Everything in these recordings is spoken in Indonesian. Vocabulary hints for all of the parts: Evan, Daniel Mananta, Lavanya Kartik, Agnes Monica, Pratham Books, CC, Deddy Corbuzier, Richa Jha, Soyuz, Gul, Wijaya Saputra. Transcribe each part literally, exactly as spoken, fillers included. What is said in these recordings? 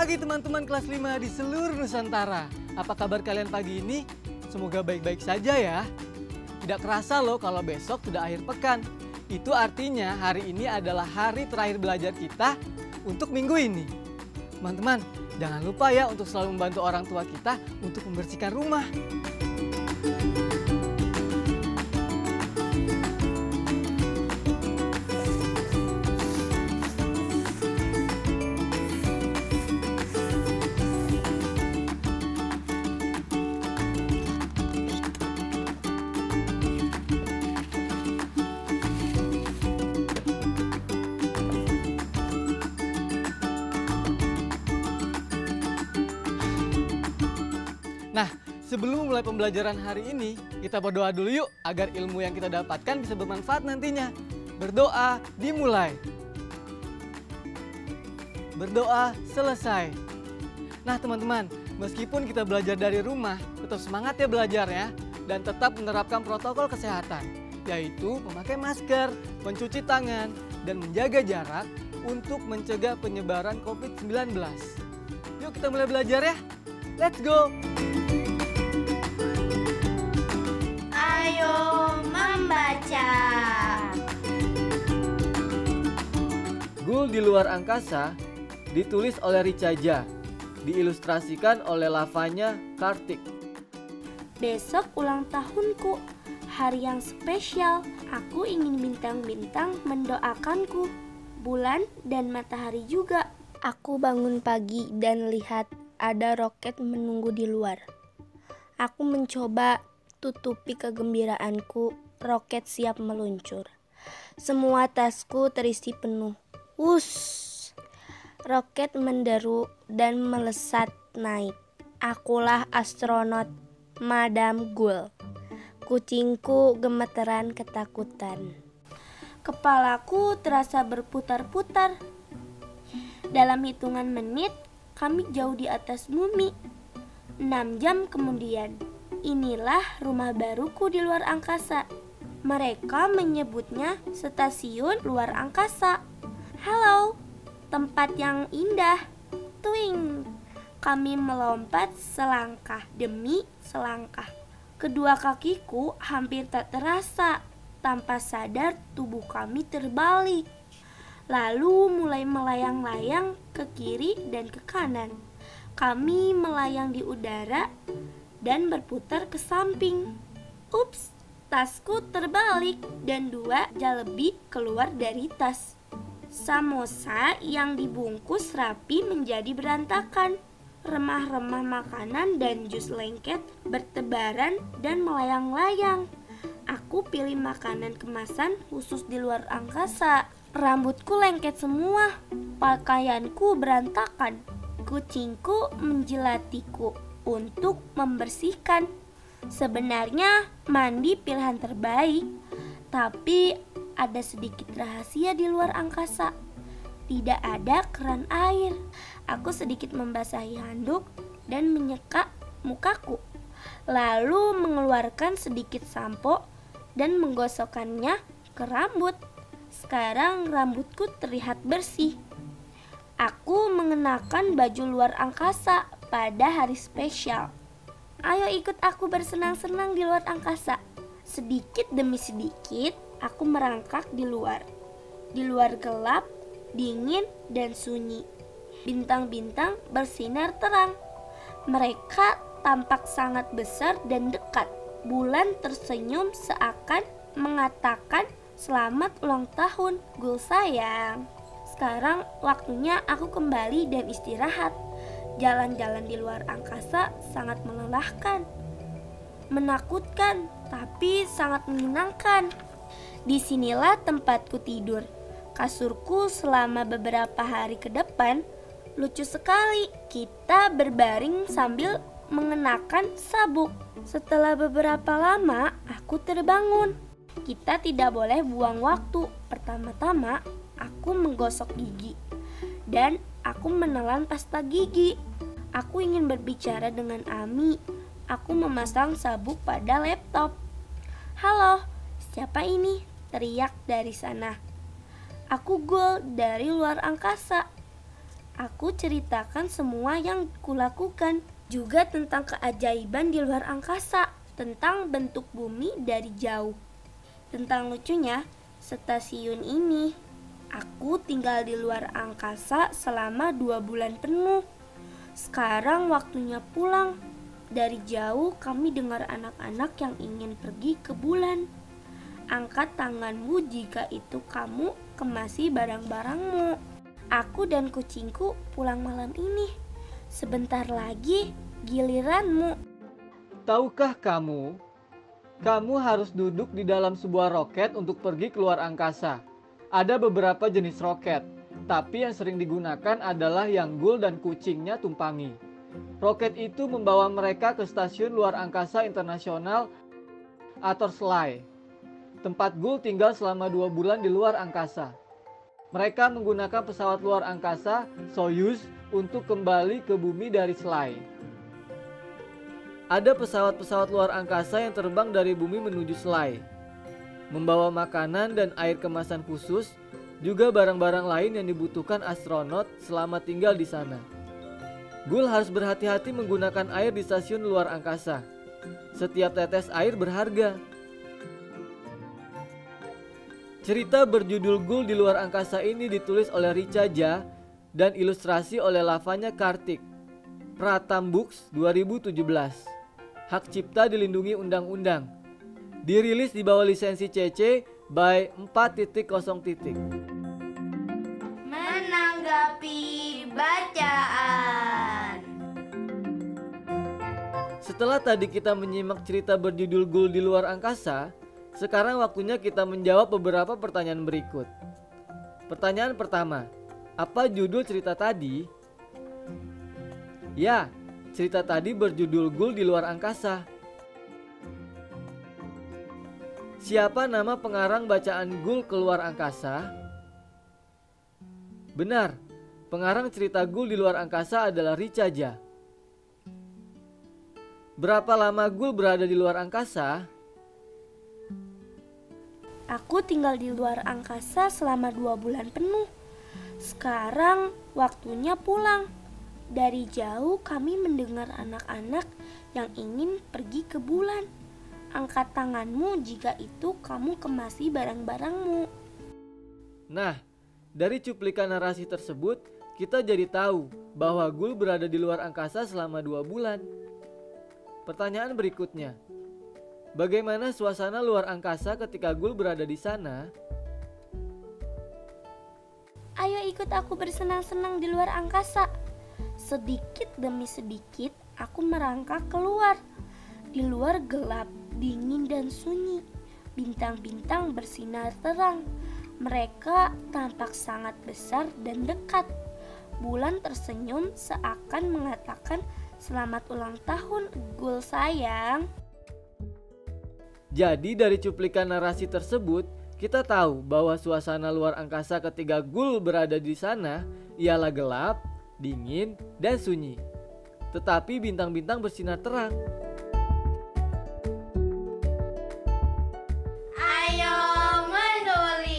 pagi teman-teman kelas lima di seluruh Nusantara. Apa kabar kalian pagi ini? Semoga baik-baik saja ya. Tidak kerasa loh kalau besok sudah akhir pekan. Itu artinya hari ini adalah hari terakhir belajar kita untuk minggu ini. Teman-teman, jangan lupa ya untuk selalu membantu orang tua kita untuk membersihkan rumah. Sebelum mulai pembelajaran hari ini, kita berdoa dulu yuk agar ilmu yang kita dapatkan bisa bermanfaat nantinya. Berdoa dimulai. Berdoa selesai. Nah teman-teman, meskipun kita belajar dari rumah, tetap semangat ya belajarnya. Dan tetap menerapkan protokol kesehatan, yaitu memakai masker, mencuci tangan, dan menjaga jarak untuk mencegah penyebaran COVID sembilan belas. Yuk kita mulai belajar ya. Let's go! Ayo membaca. Gul di luar angkasa ditulis oleh Richa Jha, diilustrasikan oleh Lavanya Kartik. Besok ulang tahunku, hari yang spesial. Aku ingin bintang-bintang mendoakanku, bulan dan matahari juga. Aku bangun pagi dan lihat ada roket menunggu di luar. Aku mencoba tutupi kegembiraanku, roket siap meluncur. Semua tasku terisi penuh. Wush! Roket menderu dan melesat naik. Akulah astronot Madam Gul. Kucingku gemeteran ketakutan. Kepalaku terasa berputar-putar. Dalam hitungan menit, kami jauh di atas bumi. Enam jam kemudian, inilah rumah baruku di luar angkasa. Mereka menyebutnya stasiun luar angkasa. Halo, tempat yang indah. Twing. Kami melompat selangkah demi selangkah. Kedua kakiku hampir tak terasa. Tanpa sadar tubuh kami terbalik. Lalu mulai melayang-layang ke kiri dan ke kanan. Kami melayang di udara dan berputar ke samping. Ups, tasku terbalik dan dua jalebi keluar dari tas. Samosa yang dibungkus rapi menjadi berantakan. Remah-remah makanan dan jus lengket bertebaran dan melayang-layang. Aku pilih makanan kemasan khusus di luar angkasa. Rambutku lengket semua, pakaianku berantakan. Kucingku menjelatiku untuk membersihkan. Sebenarnya mandi pilihan terbaik, tapi ada sedikit rahasia di luar angkasa. Tidak ada keran air. Aku sedikit membasahi handuk dan menyeka mukaku, lalu mengeluarkan sedikit sampo dan menggosokkannya ke rambut. Sekarang rambutku terlihat bersih. Aku mengenakan baju luar angkasa pada hari spesial. Ayo ikut aku bersenang-senang di luar angkasa. Sedikit demi sedikit aku merangkak di luar. Di luar gelap, dingin, dan sunyi. Bintang-bintang bersinar terang. Mereka tampak sangat besar dan dekat. Bulan tersenyum seakan mengatakan selamat ulang tahun, Gul sayang. Sekarang waktunya aku kembali dan istirahat. Jalan-jalan di luar angkasa sangat melelahkan, menakutkan, tapi sangat menyenangkan. Disinilah tempatku tidur. Kasurku selama beberapa hari ke depan lucu sekali. Kita berbaring sambil mengenakan sabuk. Setelah beberapa lama, aku terbangun. Kita tidak boleh buang waktu. Pertama-tama, aku menggosok gigi dan aku menelan pasta gigi. Aku ingin berbicara dengan Ami. Aku memasang sabuk pada laptop. Halo, siapa ini? Teriak dari sana. Aku Gul dari luar angkasa. Aku ceritakan semua yang kulakukan, juga tentang keajaiban di luar angkasa, tentang bentuk bumi dari jauh, tentang lucunya stasiun ini. Aku tinggal di luar angkasa selama dua bulan penuh. Sekarang waktunya pulang. Dari jauh kami dengar anak-anak yang ingin pergi ke bulan. Angkat tanganmu jika itu kamu kemasi barang-barangmu. Aku dan kucingku pulang malam ini. Sebentar lagi giliranmu. Tahukah kamu, kamu harus duduk di dalam sebuah roket untuk pergi keluar angkasa. Ada beberapa jenis roket, tapi yang sering digunakan adalah yang Gul dan kucingnya tumpangi. Roket itu membawa mereka ke stasiun luar angkasa internasional atau S L I. Tempat Gul tinggal selama dua bulan di luar angkasa. Mereka menggunakan pesawat luar angkasa Soyuz untuk kembali ke bumi dari S L I. Ada pesawat-pesawat luar angkasa yang terbang dari bumi menuju S L I, membawa makanan dan air kemasan khusus, juga barang-barang lain yang dibutuhkan astronot selama tinggal di sana. Gul harus berhati-hati menggunakan air di stasiun luar angkasa. Setiap tetes air berharga. Cerita berjudul Gul di Luar Angkasa ini ditulis oleh Richa Jha dan ilustrasi oleh Lavanya Kartik. Pratham Books dua ribu tujuh belas. Hak cipta dilindungi undang-undang. Dirilis di bawah lisensi C C by empat titik nol titik. Menanggapi bacaan. Setelah tadi kita menyimak cerita berjudul Gul di Luar Angkasa, sekarang waktunya kita menjawab beberapa pertanyaan berikut. Pertanyaan pertama, apa judul cerita tadi? Ya, cerita tadi berjudul Gul di Luar Angkasa. Siapa nama pengarang bacaan Gul ke Luar Angkasa? Benar, pengarang cerita Gul di Luar Angkasa adalah Richa Jha. Berapa lama Gul berada di luar angkasa? Aku tinggal di luar angkasa selama dua bulan penuh. Sekarang waktunya pulang. Dari jauh kami mendengar anak-anak yang ingin pergi ke bulan. Angkat tanganmu jika itu kamu kemasi barang-barangmu. Nah, dari cuplikan narasi tersebut, kita jadi tahu bahwa Gul berada di luar angkasa selama dua bulan. Pertanyaan berikutnya. Bagaimana suasana luar angkasa ketika Gul berada di sana? Ayo ikut aku bersenang-senang di luar angkasa. Sedikit demi sedikit aku merangkak keluar. Di luar gelap, dingin dan sunyi. Bintang-bintang bersinar terang. Mereka tampak sangat besar dan dekat. Bulan tersenyum seakan mengatakan selamat ulang tahun Gul sayang. Jadi dari cuplikan narasi tersebut, kita tahu bahwa suasana luar angkasa ketika Gul berada di sana ialah gelap, dingin, dan sunyi. Tetapi bintang-bintang bersinar terang. Ayo menulis.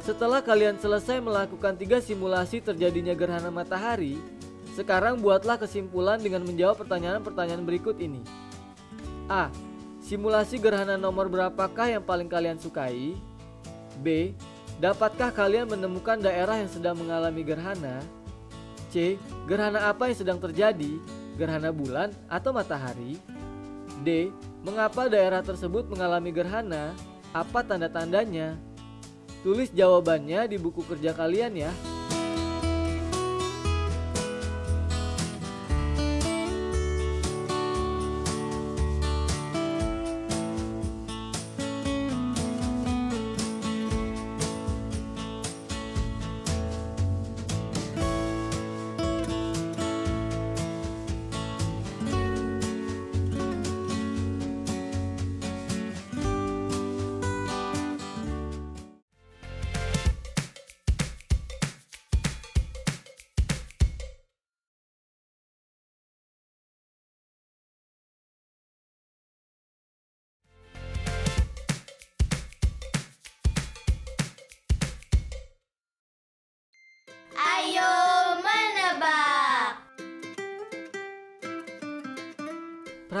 Setelah kalian selesai melakukan tiga simulasi terjadinya gerhana matahari, sekarang buatlah kesimpulan dengan menjawab pertanyaan-pertanyaan berikut ini. A. Simulasi gerhana nomor berapakah yang paling kalian sukai? B. Dapatkah kalian menemukan daerah yang sedang mengalami gerhana? C. Gerhana apa yang sedang terjadi? Gerhana bulan atau matahari? D. Mengapa daerah tersebut mengalami gerhana? Apa tanda-tandanya? Tulis jawabannya di buku kerja kalian ya.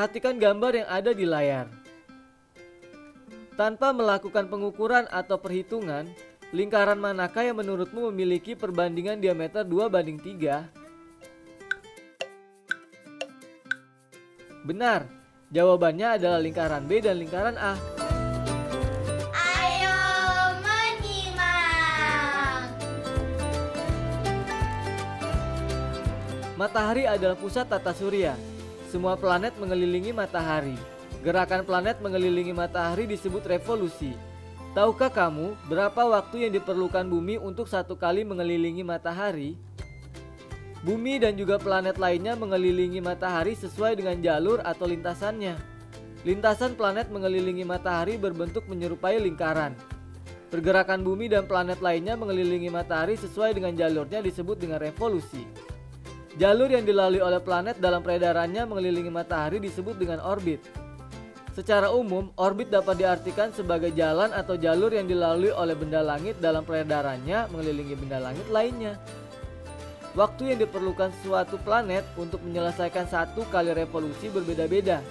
Perhatikan gambar yang ada di layar. Tanpa melakukan pengukuran atau perhitungan, lingkaran manakah yang menurutmu memiliki perbandingan diameter dua banding tiga? Benar, jawabannya adalah lingkaran B dan lingkaran A. Ayo menyimak. Matahari adalah pusat tata surya. Semua planet mengelilingi matahari. Gerakan planet mengelilingi matahari disebut revolusi. Tahukah kamu berapa waktu yang diperlukan bumi untuk satu kali mengelilingi matahari? Bumi dan juga planet lainnya mengelilingi matahari sesuai dengan jalur atau lintasannya. Lintasan planet mengelilingi matahari berbentuk menyerupai lingkaran. Pergerakan bumi dan planet lainnya mengelilingi matahari sesuai dengan jalurnya disebut dengan revolusi. Jalur yang dilalui oleh planet dalam peredarannya mengelilingi matahari disebut dengan orbit. Secara umum, orbit dapat diartikan sebagai jalan atau jalur yang dilalui oleh benda langit dalam peredarannya mengelilingi benda langit lainnya. Waktu yang diperlukan suatu planet untuk menyelesaikan satu kali revolusi berbeda-beda.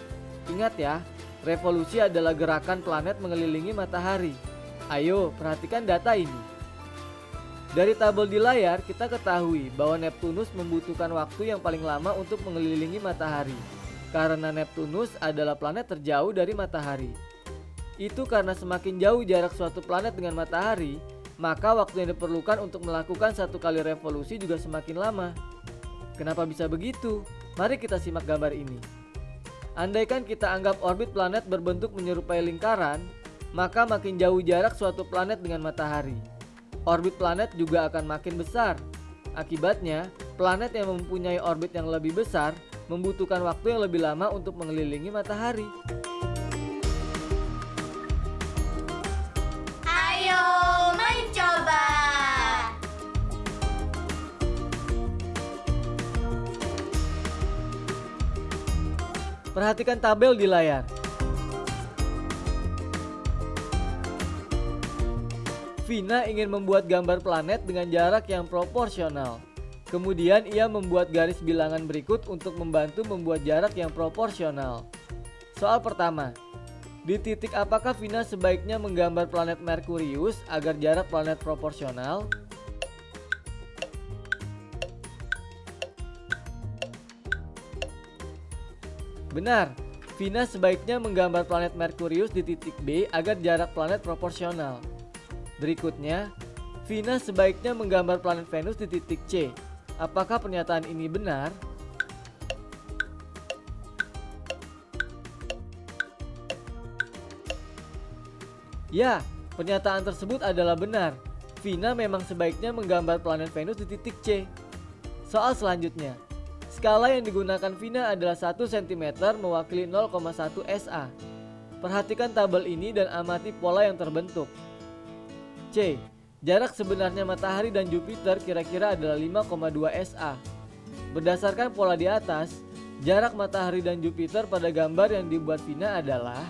Ingat ya, revolusi adalah gerakan planet mengelilingi matahari. Ayo, perhatikan data ini. Dari tabel di layar, kita ketahui bahwa Neptunus membutuhkan waktu yang paling lama untuk mengelilingi matahari. Karena Neptunus adalah planet terjauh dari matahari. Itu karena semakin jauh jarak suatu planet dengan matahari, maka waktu yang diperlukan untuk melakukan satu kali revolusi juga semakin lama. Kenapa bisa begitu? Mari kita simak gambar ini. Andaikan kita anggap orbit planet berbentuk menyerupai lingkaran, maka makin jauh jarak suatu planet dengan matahari, orbit planet juga akan makin besar. Akibatnya, planet yang mempunyai orbit yang lebih besar membutuhkan waktu yang lebih lama untuk mengelilingi matahari. Ayo mencoba. Perhatikan tabel di layar. Vina ingin membuat gambar planet dengan jarak yang proporsional. Kemudian ia membuat garis bilangan berikut untuk membantu membuat jarak yang proporsional. Soal pertama, di titik apakah Vina sebaiknya menggambar planet Merkurius agar jarak planet proporsional? Benar, Vina sebaiknya menggambar planet Merkurius di titik B agar jarak planet proporsional. Berikutnya, Vina sebaiknya menggambar planet Venus di titik C. Apakah pernyataan ini benar? Ya, pernyataan tersebut adalah benar. Vina memang sebaiknya menggambar planet Venus di titik C. Soal selanjutnya. Skala yang digunakan Vina adalah satu sentimeter mewakili nol koma satu S A. Perhatikan tabel ini dan amati pola yang terbentuk. C. Jarak sebenarnya matahari dan Jupiter kira-kira adalah lima koma dua S A. Berdasarkan pola di atas, jarak matahari dan Jupiter pada gambar yang dibuat Vina adalah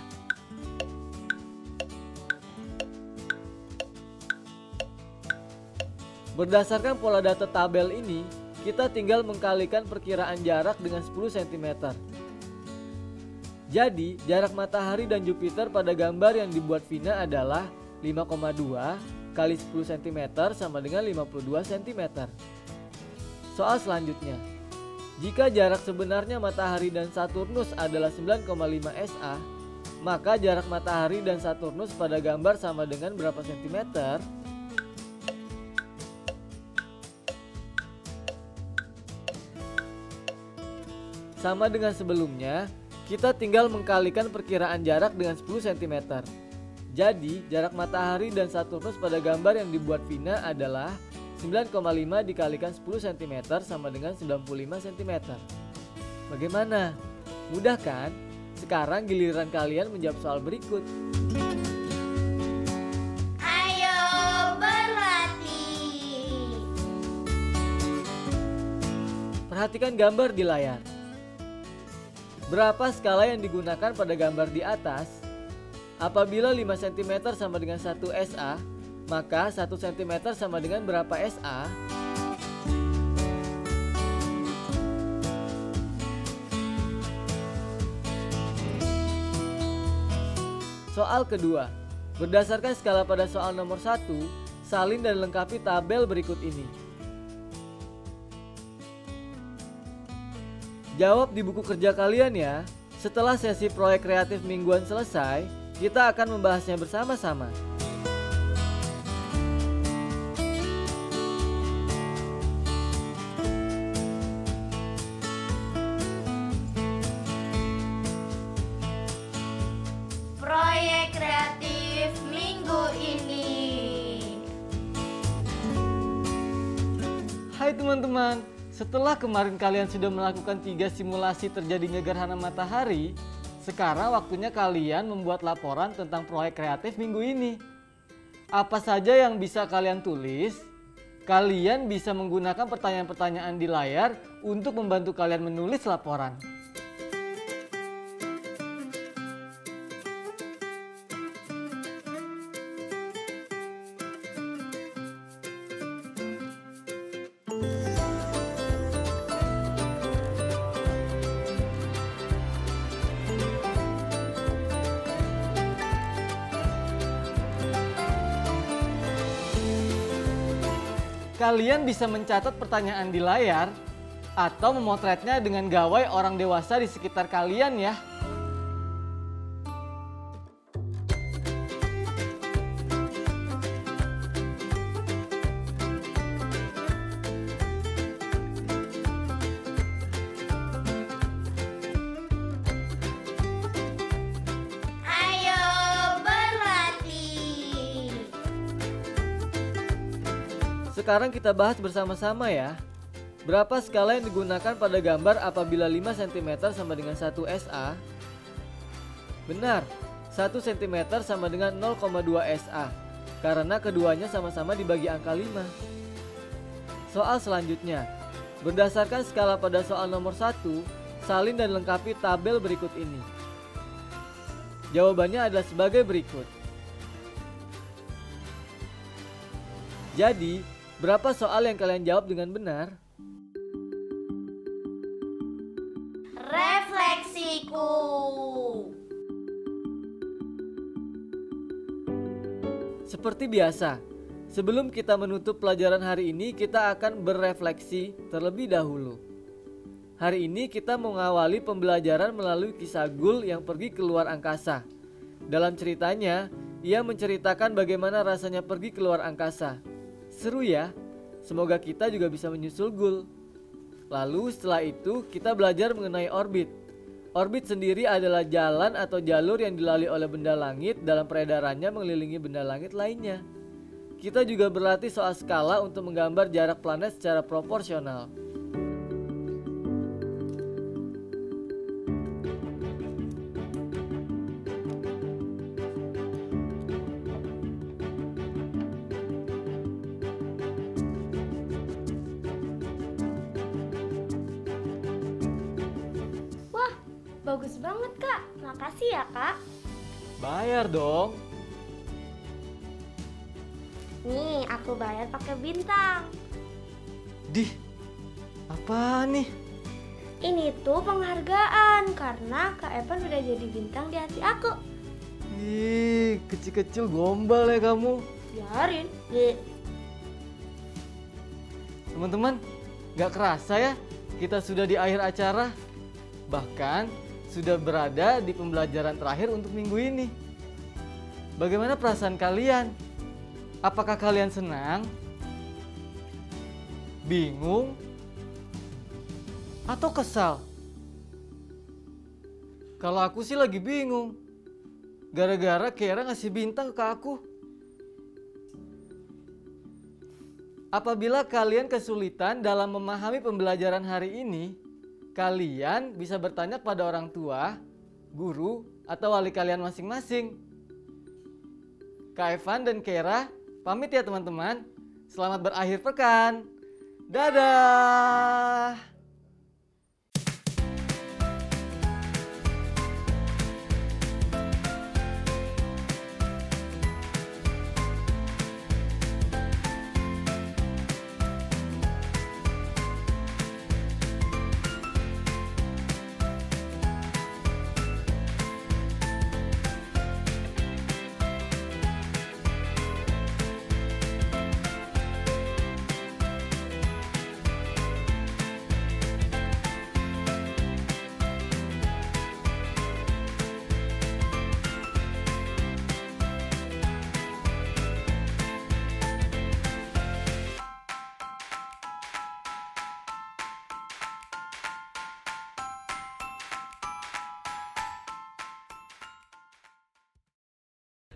berdasarkan pola data tabel ini, kita tinggal mengkalikan perkiraan jarak dengan sepuluh sentimeter. Jadi, jarak matahari dan Jupiter pada gambar yang dibuat Vina adalah lima koma dua kali sepuluh sentimeter sama dengan lima puluh dua sentimeter. Soal selanjutnya. Jika jarak sebenarnya matahari dan Saturnus adalah sembilan koma lima S A, maka jarak matahari dan Saturnus pada gambar sama dengan berapa sentimeter? Sama dengan sebelumnya, kita tinggal mengkalikan perkiraan jarak dengan sepuluh sentimeter. Jadi, jarak matahari dan Saturnus pada gambar yang dibuat Vina adalah sembilan koma lima dikalikan sepuluh sentimeter sama dengan sembilan puluh lima sentimeter. Bagaimana? Mudah kan? Sekarang giliran kalian menjawab soal berikut. Ayo berlatih. Perhatikan gambar di layar. Berapa skala yang digunakan pada gambar di atas? Apabila lima sentimeter sama dengan satu S A, maka satu sentimeter sama dengan berapa S A? Soal kedua. Berdasarkan skala pada soal nomor satu, salin dan lengkapi tabel berikut ini. Jawab di buku kerja kalian ya. Setelah sesi proyek kreatif mingguan selesai, kita akan membahasnya bersama-sama. Teman-teman, setelah kemarin kalian sudah melakukan tiga simulasi terjadinya gerhana matahari, sekarang waktunya kalian membuat laporan tentang proyek kreatif minggu ini. Apa saja yang bisa kalian tulis? Kalian bisa menggunakan pertanyaan-pertanyaan di layar untuk membantu kalian menulis laporan. Kalian bisa mencatat pertanyaan di layar atau memotretnya dengan gawai orang dewasa di sekitar kalian ya. Sekarang kita bahas bersama-sama ya. Berapa skala yang digunakan pada gambar apabila lima sentimeter sama dengan satu S A? Benar, satu sentimeter sama dengan nol koma dua S A. Karena keduanya sama-sama dibagi angka lima. Soal selanjutnya. Berdasarkan skala pada soal nomor satu, salin dan lengkapi tabel berikut ini. Jawabannya adalah sebagai berikut. Jadi, berapa soal yang kalian jawab dengan benar? Refleksiku. Seperti biasa, sebelum kita menutup pelajaran hari ini, kita akan berefleksi terlebih dahulu. Hari ini kita mengawali pembelajaran melalui kisah Gul yang pergi keluar angkasa. Dalam ceritanya, ia menceritakan bagaimana rasanya pergi keluar angkasa. Seru ya, semoga kita juga bisa menyusul Gul. Lalu setelah itu kita belajar mengenai orbit. Orbit sendiri adalah jalan atau jalur yang dilalui oleh benda langit dalam peredarannya mengelilingi benda langit lainnya. Kita juga berlatih soal skala untuk menggambar jarak planet secara proporsional. Bagus banget kak, makasih ya kak. Bayar dong. Nih aku bayar pakai bintang. Dih, apa nih? Ini tuh penghargaan karena kak Evan udah jadi bintang di hati aku. Ih, kecil-kecil gombal ya kamu. Biarin. Teman-teman, gak kerasa ya kita sudah di akhir acara. Bahkan sudah berada di pembelajaran terakhir untuk minggu ini. Bagaimana perasaan kalian? Apakah kalian senang? Bingung? Atau kesal? Kalau aku sih lagi bingung. Gara-gara Kera ngasih bintang ke aku. Apabila kalian kesulitan dalam memahami pembelajaran hari ini, kalian bisa bertanya pada orang tua, guru, atau wali kalian masing-masing. Kak Evan dan Kera, pamit ya teman-teman. Selamat berakhir pekan. Dadah!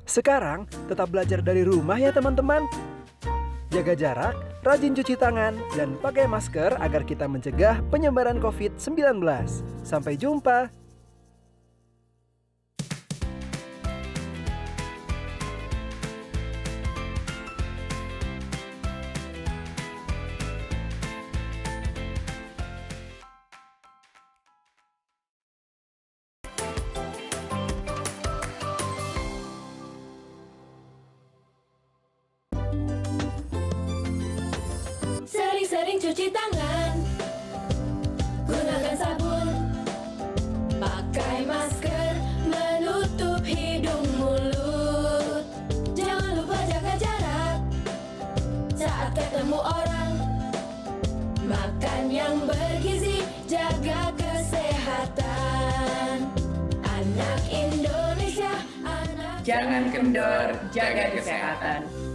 Sekarang, tetap belajar dari rumah ya teman-teman. Jaga jarak, rajin cuci tangan, dan pakai masker agar kita mencegah penyebaran COVID sembilan belas. Sampai jumpa! Sering cuci tangan, gunakan sabun, pakai masker, menutup hidung mulut. Jangan lupa jaga jarak saat ketemu orang. Makan yang bergizi, jaga kesehatan. Anak Indonesia, anak Jangan kendor, jaga kesehatan.